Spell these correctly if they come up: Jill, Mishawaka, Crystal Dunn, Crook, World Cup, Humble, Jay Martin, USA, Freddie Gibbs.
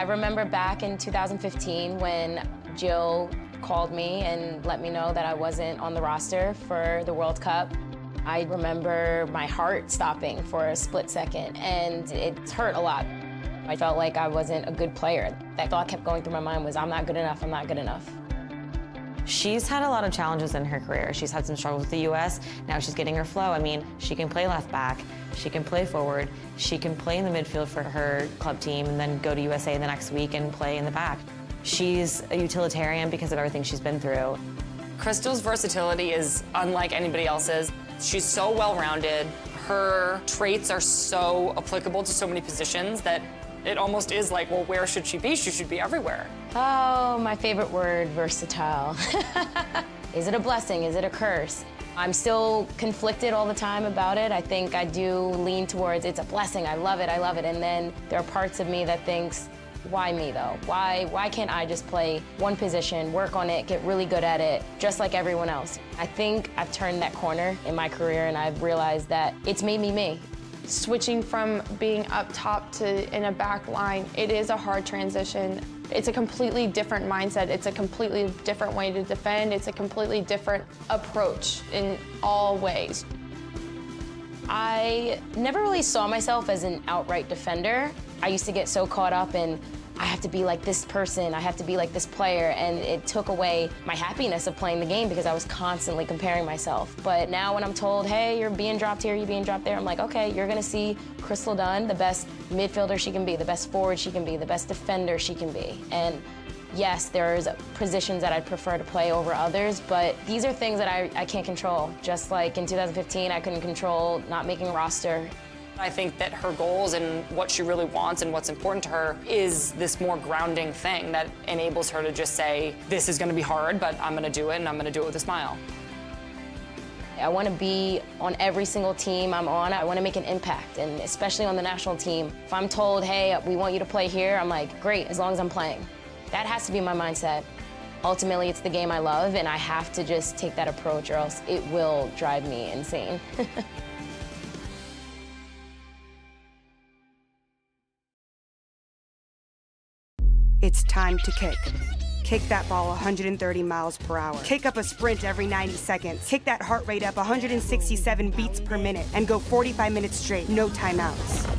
I remember back in 2015 when Jill called me and let me know that I wasn't on the roster for the World Cup. I remember my heart stopping for a split second, and it hurt a lot. I felt like I wasn't a good player. That thought kept going through my mind was, I'm not good enough, I'm not good enough. She's had a lot of challenges in her career. She's had some struggles with the U.S. Now she's getting her flow. I mean, she can play left back. She can play forward. She can play in the midfield for her club team and then go to USA the next week and play in the back. She's a utilitarian because of everything she's been through. Crystal's versatility is unlike anybody else's. She's so well-rounded. Her traits are so applicable to so many positions that it almost is like, well, where should she be? She should be everywhere. Oh, my favorite word, versatile. Is it a blessing? Is it a curse? I'm still conflicted all the time about it. I think I do lean towards it's a blessing. I love it. I love it. And then there are parts of me that thinks, why me, though? Why can't I just play one position, work on it, get really good at it, just like everyone else? I think I've turned that corner in my career, and I've realized that it's made me me. Switching from being up top to in a back line, it is a hard transition. It's a completely different mindset. It's a completely different way to defend. It's a completely different approach in all ways. I never really saw myself as an outright defender. I used to get so caught up in, I have to be like this person, I have to be like this player, and it took away my happiness of playing the game because I was constantly comparing myself. But now when I'm told, hey, you're being dropped here, you're being dropped there, I'm like, okay, you're gonna see Crystal Dunn, the best midfielder she can be, the best forward she can be, the best defender she can be. And yes, there's positions that I'd prefer to play over others, but these are things that I can't control. Just like in 2015, I couldn't control not making a roster. I think that her goals and what she really wants and what's important to her is this more grounding thing that enables her to just say, this is going to be hard, but I'm going to do it, and I'm going to do it with a smile. I want to be on every single team I'm on. I want to make an impact, and especially on the national team. If I'm told, hey, we want you to play here, I'm like, great, as long as I'm playing. That has to be my mindset. Ultimately, it's the game I love, and I have to just take that approach, or else it will drive me insane. It's time to kick. Kick that ball 130 miles per hour. Kick up a sprint every 90 seconds. Kick that heart rate up 167 beats per minute and go 45 minutes straight, no timeouts.